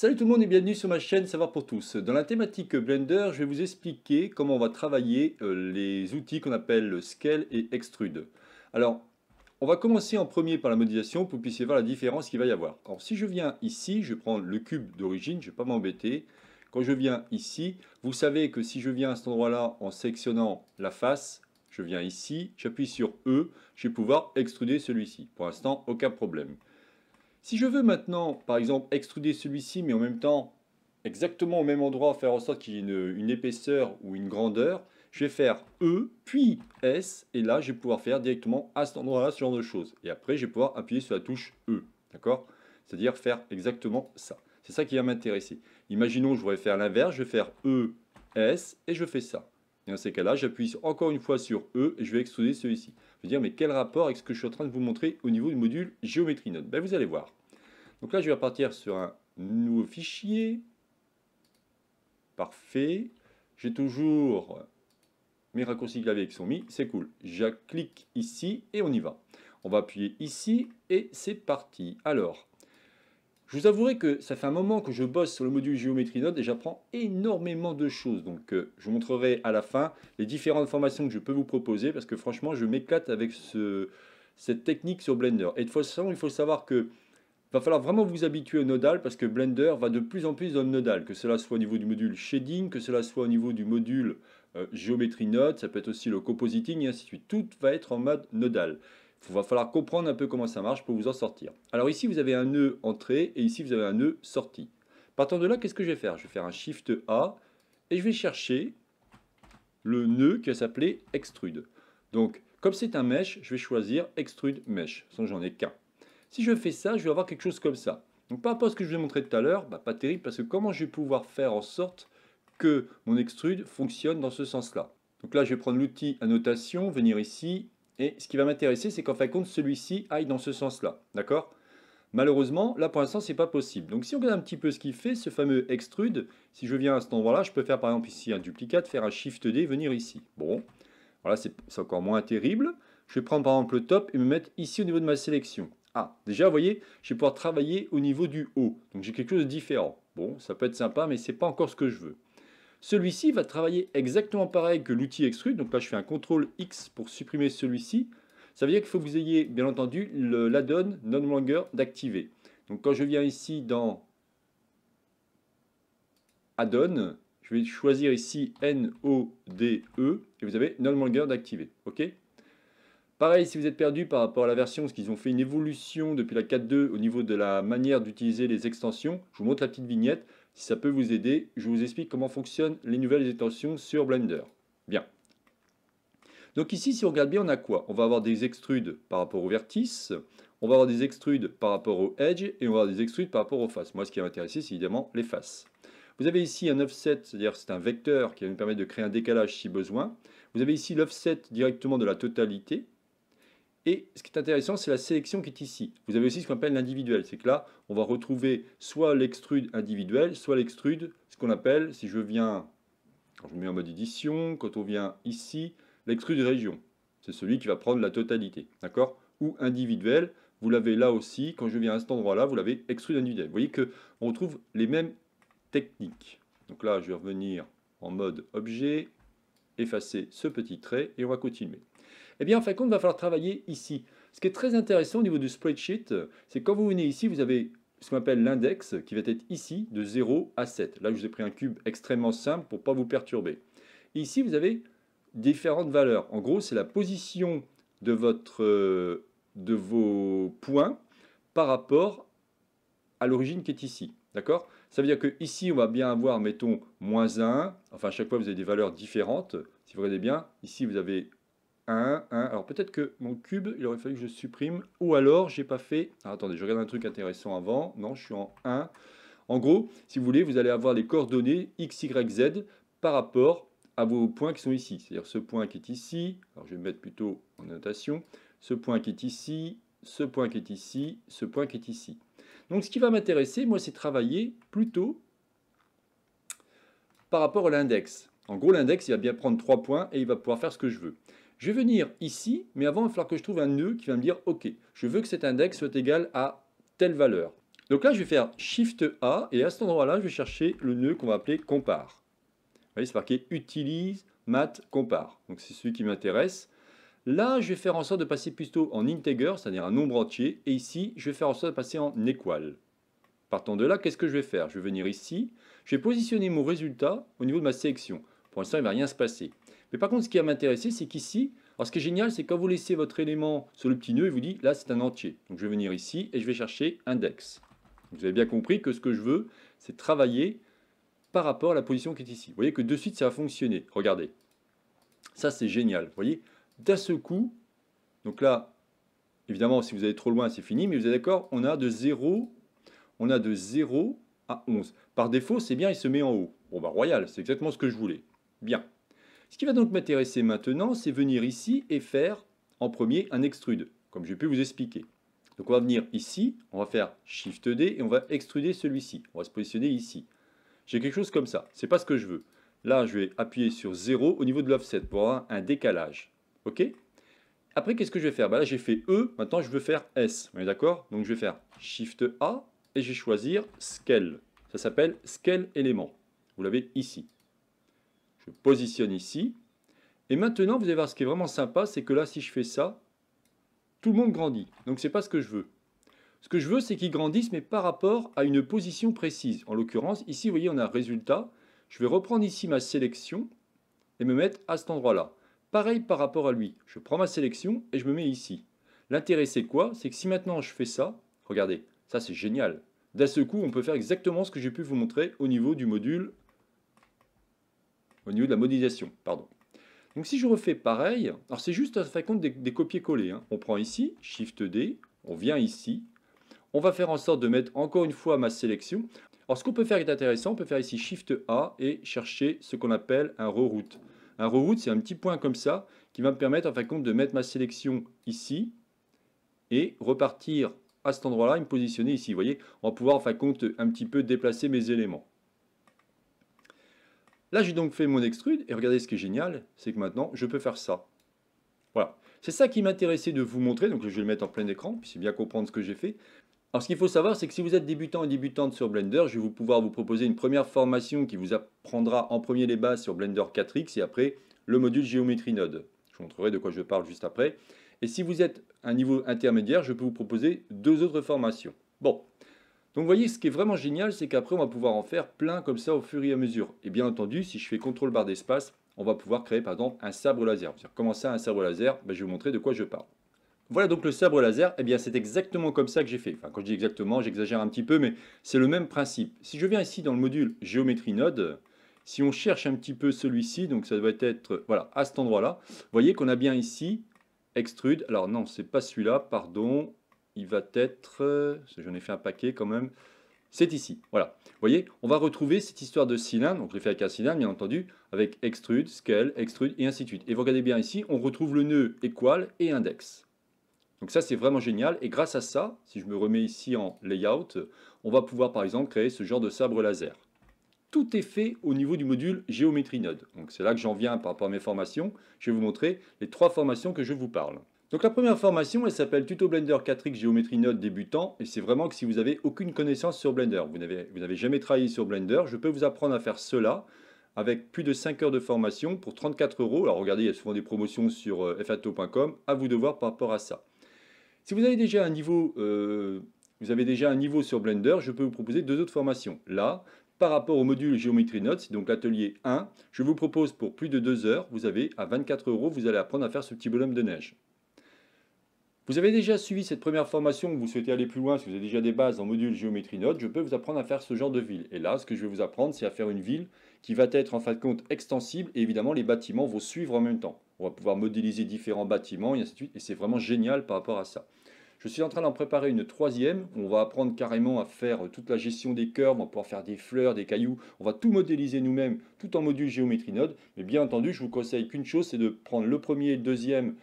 Salut tout le monde et bienvenue sur ma chaîne Savoir pour tous. Dans la thématique Blender, je vais vous expliquer comment on va travailler les outils qu'on appelle Scale et Extrude. Alors, on va commencer en premier par la modélisation pour que vous puissiez voir la différence qu'il va y avoir. Alors, si je viens ici, je prends le cube d'origine, je ne vais pas m'embêter. Quand je viens ici, vous savez que si je viens à cet endroit-là en sélectionnant la face, je viens ici, j'appuie sur E, je vais pouvoir extruder celui-ci. Pour l'instant, aucun problème. Si je veux maintenant, par exemple, extruder celui-ci, mais en même temps, exactement au même endroit, faire en sorte qu'il y ait une épaisseur ou une grandeur, je vais faire E, puis S, et là, je vais pouvoir faire directement à cet endroit-là ce genre de choses. Et après, je vais pouvoir appuyer sur la touche E, d'accord? C'est-à-dire faire exactement ça. C'est ça qui va m'intéresser. Imaginons, je voudrais faire l'inverse, je vais faire E, S, et je fais ça. Et dans ces cas-là, j'appuie encore une fois sur E, et je vais extruder celui-ci. Je vais dire, mais quel rapport avec ce que je suis en train de vous montrer au niveau du module Geometry Nodes? Ben, vous allez voir. Donc là, je vais repartir sur un nouveau fichier. Parfait. J'ai toujours mes raccourcis clavier qui sont mis. C'est cool. Je clique ici et on y va. On va appuyer ici et c'est parti. Alors, je vous avouerai que ça fait un moment que je bosse sur le module Geometry Nodes et j'apprends énormément de choses. Donc, je vous montrerai à la fin les différentes formations que je peux vous proposer parce que franchement, je m'éclate avec cette technique sur Blender. Et de toute façon, il faut savoir que il va falloir vraiment vous habituer au nodal parce que Blender va de plus en plus dans le nodal, que cela soit au niveau du module shading, que cela soit au niveau du module géométrie node, ça peut être aussi le compositing et ainsi de suite. Tout va être en mode nodal. Il va falloir comprendre un peu comment ça marche pour vous en sortir. Alors ici, vous avez un nœud entrée et ici, vous avez un nœud sortie. Partant de là, qu'est-ce que je vais faire? Je vais faire un Shift A et je vais chercher le nœud qui va s'appeler Extrude. Donc, comme c'est un mesh, je vais choisir Extrude Mesh, sans j'en ai qu'un. Si je fais ça, je vais avoir quelque chose comme ça. Donc par rapport à ce que je vous ai montré tout à l'heure, bah, pas terrible parce que comment je vais pouvoir faire en sorte que mon extrude fonctionne dans ce sens-là. Donc là, je vais prendre l'outil annotation, venir ici, et ce qui va m'intéresser, c'est qu'en fin de compte, celui-ci aille dans ce sens-là, d'accord? Malheureusement, là pour l'instant, c'est pas possible. Donc si on regarde un petit peu ce qu'il fait, ce fameux extrude, si je viens à cet endroit-là, je peux faire par exemple ici un duplicate, faire un Shift D, venir ici. Bon, voilà, c'est encore moins terrible. Je vais prendre par exemple le top et me mettre ici au niveau de ma sélection. Ah, déjà, vous voyez, je vais pouvoir travailler au niveau du haut. Donc, j'ai quelque chose de différent. Bon, ça peut être sympa, mais ce n'est pas encore ce que je veux. Celui-ci va travailler exactement pareil que l'outil Extrude. Donc là, je fais un CTRL-X pour supprimer celui-ci. Ça veut dire qu'il faut que vous ayez, bien entendu, l'addon Node Wrangler d'activer. Donc, quand je viens ici dans Add-on, je vais choisir ici N-O-D-E et vous avez Node Wrangler d'activer. OK ? Pareil, si vous êtes perdu par rapport à la version, parce qu'ils ont fait une évolution depuis la 4.2 au niveau de la manière d'utiliser les extensions, je vous montre la petite vignette. Si ça peut vous aider, je vous explique comment fonctionnent les nouvelles extensions sur Blender. Bien. Donc ici, si on regarde bien, on a quoi? On va avoir des extrudes par rapport aux vertices, on va avoir des extrudes par rapport aux edges, et on va avoir des extrudes par rapport aux faces. Moi, ce qui m'intéresse, c'est évidemment les faces. Vous avez ici un offset, c'est-à-dire c'est un vecteur qui va nous permettre de créer un décalage si besoin. Vous avez ici l'offset directement de la totalité. Et ce qui est intéressant, c'est la sélection qui est ici. Vous avez aussi ce qu'on appelle l'individuel. C'est que là, on va retrouver soit l'extrude individuel, soit l'extrude, ce qu'on appelle, si je viens, quand je me mets en mode édition, quand on vient ici, l'extrude région. C'est celui qui va prendre la totalité, d'accord? Ou individuel, vous l'avez là aussi. Quand je viens à cet endroit-là, vous l'avez extrude individuel. Vous voyez qu'on retrouve les mêmes techniques. Donc là, je vais revenir en mode objet, effacer ce petit trait et on va continuer. Eh bien, en fin de compte, il va falloir travailler ici. Ce qui est très intéressant au niveau du spreadsheet, c'est quand vous venez ici, vous avez ce qu'on appelle l'index qui va être ici de 0 à 7. Là, je vous ai pris un cube extrêmement simple pour ne pas vous perturber. Et ici, vous avez différentes valeurs. En gros, c'est la position de, vos points par rapport à l'origine qui est ici. D'accord? Ça veut dire qu'ici, on va bien avoir, mettons, moins 1. Enfin, à chaque fois, vous avez des valeurs différentes. Si vous regardez bien, ici, vous avez 1, 1. Alors peut-être que mon cube, il aurait fallu que je supprime. Ou alors, j'ai pas fait... Ah, attendez, je regarde un truc intéressant avant. Non, je suis en 1. En gros, si vous voulez, vous allez avoir les coordonnées x, y, z par rapport à vos points qui sont ici. C'est-à-dire ce point qui est ici. Alors je vais me mettre plutôt en notation. Ce point qui est ici, ce point qui est ici, ce point qui est ici. Donc ce qui va m'intéresser, moi, c'est travailler plutôt par rapport à l'index. En gros, l'index, il va bien prendre 3 points et il va pouvoir faire ce que je veux. Je vais venir ici, mais avant, il va falloir que je trouve un nœud qui va me dire « Ok, je veux que cet index soit égal à telle valeur. » Donc là, je vais faire Shift A et à cet endroit-là, je vais chercher le nœud qu'on va appeler Compare. Vous voyez, c'est marqué Utilise, Mat, Compare. Donc c'est celui qui m'intéresse. Là, je vais faire en sorte de passer plutôt en Integer, c'est-à-dire un nombre entier. Et ici, je vais faire en sorte de passer en Equal. Partant de là, qu'est-ce que je vais faire? Je vais venir ici. Je vais positionner mon résultat au niveau de ma sélection. Pour l'instant, il ne va rien se passer. Mais par contre, ce qui va m'intéresser, c'est qu'ici, alors ce qui est génial, c'est quand vous laissez votre élément sur le petit nœud, il vous dit, là, c'est un entier. Donc, je vais venir ici et je vais chercher Index. Vous avez bien compris que ce que je veux, c'est travailler par rapport à la position qui est ici. Vous voyez que de suite, ça va fonctionner. Regardez. Ça, c'est génial. Vous voyez, d'un seul coup, donc là, évidemment, si vous allez trop loin, c'est fini. Mais vous êtes d'accord, on a de 0 à 11. Par défaut, c'est bien, il se met en haut. Bon, bah royal, c'est exactement ce que je voulais. Bien. Ce qui va donc m'intéresser maintenant, c'est venir ici et faire en premier un extrude, comme j'ai pu vous expliquer. Donc on va venir ici, on va faire Shift D et on va extruder celui-ci. On va se positionner ici. J'ai quelque chose comme ça. C'est pas ce que je veux. Là, je vais appuyer sur 0 au niveau de l'offset pour avoir un décalage. OK? Après, qu'est-ce que je vais faire? Bah là, j'ai fait E. Maintenant, je veux faire S. On est d'accord? Donc je vais faire Shift A et je vais choisir Scale. Ça s'appelle Scale Elements. Vous l'avez ici. Je positionne ici. Et maintenant, vous allez voir ce qui est vraiment sympa, c'est que là, si je fais ça, tout le monde grandit. Donc, c'est pas ce que je veux. Ce que je veux, c'est qu'ils grandissent, mais par rapport à une position précise. En l'occurrence, ici, vous voyez, on a un résultat. Je vais reprendre ici ma sélection et me mettre à cet endroit-là. Pareil par rapport à lui. Je prends ma sélection et je me mets ici. L'intérêt, c'est quoi? C'est que si maintenant je fais ça, regardez, ça c'est génial. D'un seul coup, on peut faire exactement ce que j'ai pu vous montrer au niveau du module, au niveau de la modélisation, pardon. Donc si je refais pareil, alors c'est juste à faire compte des copier-coller. Hein. On prend ici, Shift D, on vient ici. On va faire en sorte de mettre encore une fois ma sélection. Alors ce qu'on peut faire qui est intéressant, on peut faire ici Shift A et chercher ce qu'on appelle un reroute. Un reroute, c'est un petit point comme ça qui va me permettre en fin de compte de mettre ma sélection ici et repartir à cet endroit-là et me positionner ici. Vous voyez, on va pouvoir en fin de compte un petit peu déplacer mes éléments. Là, j'ai donc fait mon extrude, et regardez ce qui est génial, c'est que maintenant, je peux faire ça. Voilà, c'est ça qui m'intéressait de vous montrer, donc je vais le mettre en plein écran, puis c'est bien comprendre ce que j'ai fait. Alors, ce qu'il faut savoir, c'est que si vous êtes débutant et débutante sur Blender, je vais pouvoir vous proposer une première formation qui vous apprendra en premier les bases sur Blender 4X, et après, le module Geometry Nodes. Je vous montrerai de quoi je parle juste après. Et si vous êtes à un niveau intermédiaire, je peux vous proposer deux autres formations. Bon. Donc vous voyez, ce qui est vraiment génial, c'est qu'après, on va pouvoir en faire plein comme ça au fur et à mesure. Et bien entendu, si je fais CTRL barre d'espace, on va pouvoir créer par exemple un sabre laser. Comment ça, un sabre laser? Je vais vous montrer de quoi je parle. Voilà donc le sabre laser, eh bien c'est exactement comme ça que j'ai fait. Enfin, quand je dis exactement, j'exagère un petit peu, mais c'est le même principe. Si je viens ici dans le module Géométrie Node, si on cherche un petit peu celui-ci, donc ça doit être voilà, à cet endroit-là, vous voyez qu'on a bien ici Extrude. Alors non, c'est pas celui-là, pardon. Il va être, j'en ai fait un paquet quand même, c'est ici, voilà. Vous voyez, on va retrouver cette histoire de cylindre, donc je l'ai fait avec un cylindre bien entendu, avec extrude, scale, extrude et ainsi de suite. Et vous regardez bien ici, on retrouve le nœud équal et index. Donc ça c'est vraiment génial et grâce à ça, si je me remets ici en layout, on va pouvoir par exemple créer ce genre de sabre laser. Tout est fait au niveau du module Géométrie Node. Donc c'est là que j'en viens par rapport à mes formations, je vais vous montrer les trois formations que je vous parle. Donc la première formation, elle s'appelle Tuto Blender 4X Géométrie Node débutant et c'est vraiment que si vous n'avez aucune connaissance sur Blender, vous n'avez jamais travaillé sur Blender, je peux vous apprendre à faire cela avec plus de 5 heures de formation pour 34 €. Alors regardez, il y a souvent des promotions sur fato.com, à vous de voir par rapport à ça. Si vous avez déjà un niveau, sur Blender, je peux vous proposer deux autres formations. Là, par rapport au module Géométrie Nodes, c'est donc l'atelier 1, je vous propose pour plus de 2 heures, vous avez à 24 €, vous allez apprendre à faire ce petit bonhomme de neige. Vous avez déjà suivi cette première formation, vous souhaitez aller plus loin, si vous avez déjà des bases en module Géométrie Node, je peux vous apprendre à faire ce genre de ville. Et là, ce que je vais vous apprendre, c'est à faire une ville qui va être en fin de compte extensible et évidemment les bâtiments vont suivre en même temps. On va pouvoir modéliser différents bâtiments et ainsi de suite et c'est vraiment génial par rapport à ça. Je suis en train d'en préparer une troisième, où on va apprendre carrément à faire toute la gestion des curves, on va pouvoir faire des fleurs, des cailloux, on va tout modéliser nous-mêmes, tout en module Géométrie Node. Mais bien entendu, je vous conseille qu'une chose, c'est de prendre le premier et le deuxième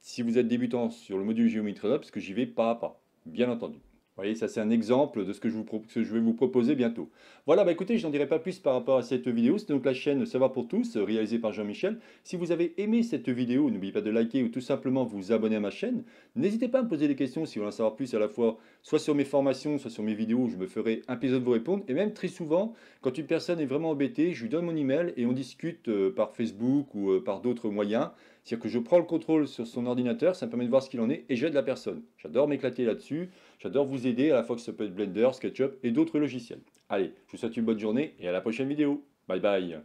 si vous êtes débutant sur le module Géométrie Node, parce que j'y vais pas à pas, bien entendu. Vous voyez, ça c'est un exemple de ce que je vais vous proposer bientôt. Voilà, bah écoutez, je n'en dirai pas plus par rapport à cette vidéo. C'est donc la chaîne Savoir pour tous, réalisée par Jean-Michel. Si vous avez aimé cette vidéo, n'oubliez pas de liker ou tout simplement vous abonner à ma chaîne. N'hésitez pas à me poser des questions si vous voulez en savoir plus, à la fois soit sur mes formations, soit sur mes vidéos, je me ferai un plaisir de vous répondre. Et même très souvent, quand une personne est vraiment embêtée, je lui donne mon email et on discute par Facebook ou par d'autres moyens. C'est-à-dire que je prends le contrôle sur son ordinateur, ça me permet de voir ce qu'il en est et j'aide la personne. J'adore m'éclater là-dessus, j'adore vous aider à la fois que ça peut être Blender, SketchUp et d'autres logiciels. Allez, je vous souhaite une bonne journée et à la prochaine vidéo. Bye bye.